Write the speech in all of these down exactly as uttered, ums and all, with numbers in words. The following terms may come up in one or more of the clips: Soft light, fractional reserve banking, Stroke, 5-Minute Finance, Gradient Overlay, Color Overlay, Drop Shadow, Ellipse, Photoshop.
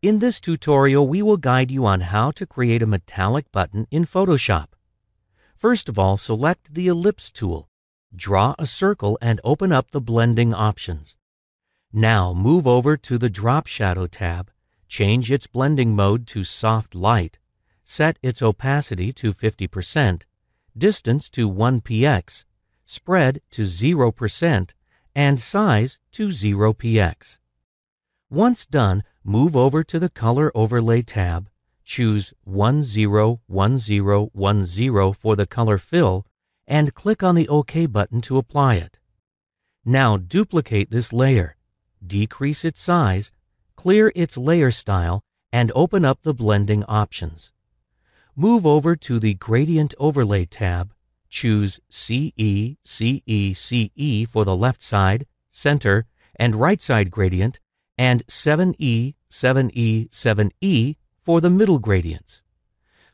In this tutorial, we will guide you on how to create a metallic button in Photoshop. First of all, select the Ellipse tool, draw a circle, and open up the blending options. Now move over to the Drop Shadow tab, change its blending mode to Soft Light, set its opacity to fifty percent, distance to one pixel, spread to zero percent, and size to zero pixels. Once done, move over to the Color Overlay tab, choose one zero one zero one zero for the color fill, and click on the OK button to apply it. Now duplicate this layer, decrease its size, clear its layer style, and open up the blending options. Move over to the Gradient Overlay tab, choose C E C E C E for the left side, center, and right side gradient, and seven E seven E seven E for the middle gradients.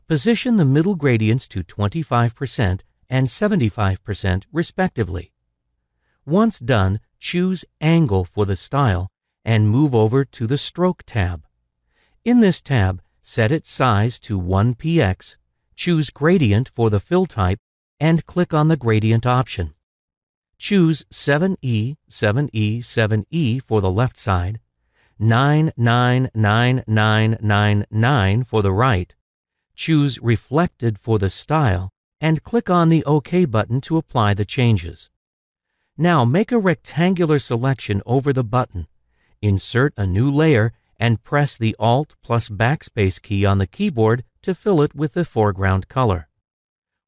Position the middle gradients to twenty-five percent and seventy-five percent respectively. Once done, choose Angle for the style and move over to the Stroke tab. In this tab, set its size to one pixel, choose Gradient for the fill type, and click on the Gradient option. Choose seven E seven E seven E for the left side, nine nine nine nine nine nine for the right, choose Reflected for the style, and click on the OK button to apply the changes. Now make a rectangular selection over the button, insert a new layer, and press the Alt plus Backspace key on the keyboard to fill it with the foreground color.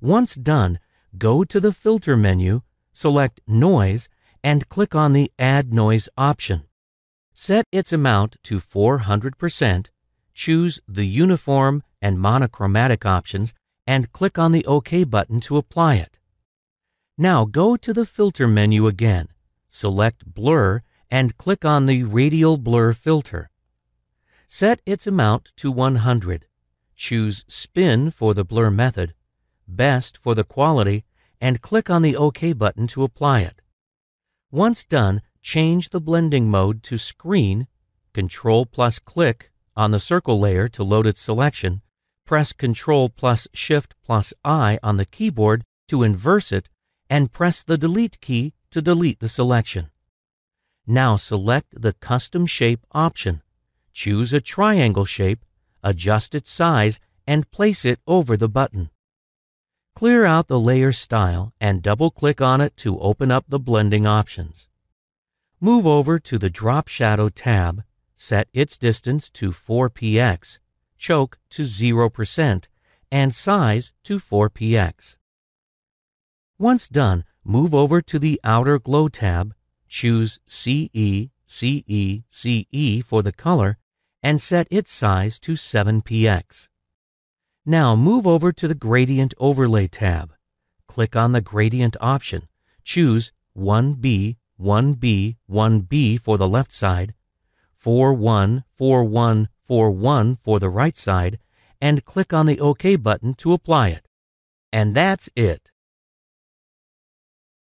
Once done, go to the Filter menu, select Noise, and click on the Add Noise option. Set its amount to four hundred percent, choose the Uniform and Monochromatic options, and click on the OK button to apply it. Now go to the Filter menu again, select Blur, and click on the Radial Blur filter. Set its amount to one hundred, choose Spin for the Blur method, Best for the quality, and click on the OK button to apply it. Once done, change the blending mode to Screen, Control plus click on the circle layer to load its selection, press Control plus Shift plus I on the keyboard to inverse it, and press the Delete key to delete the selection. Now select the Custom Shape option, choose a triangle shape, adjust its size, and place it over the button. Clear out the layer style and double-click on it to open up the blending options. Move over to the Drop Shadow tab, set its distance to four pixels, choke to zero percent, and size to four pixels. Once done, move over to the Outer Glow tab, choose C E C E C E for the color, and set its size to seven pixels. Now move over to the Gradient Overlay tab. Click on the Gradient option, choose one B one B one B for the left side, four one four one four one for the right side, and click on the OK button to apply it. And that's it.